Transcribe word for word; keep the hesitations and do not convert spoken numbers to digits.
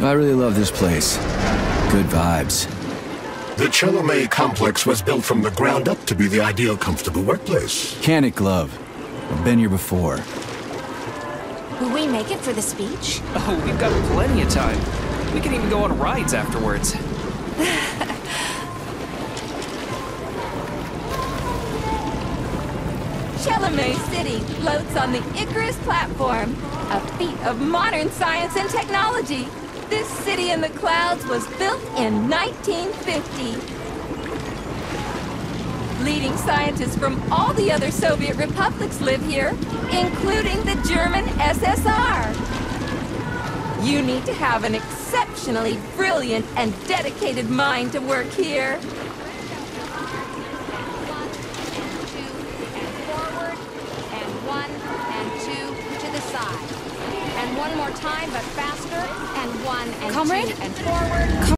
I really love this place. Good vibes. The Chelomei complex was built from the ground up to be the ideal comfortable workplace. Can it, Glove? I've been here before. Will we make it for the speech? Oh, we've got plenty of time. We can even go on rides afterwards. Chelomei City floats on the Icarus platform, a feat of modern science and technology. This city in the clouds was built in nineteen fifty. Leading scientists from all the other Soviet republics live here, including the German S S R. You need to have an exceptionally brilliant and dedicated mind to work here. One more time, but faster, and one, and Comrade? Two, and forward. Com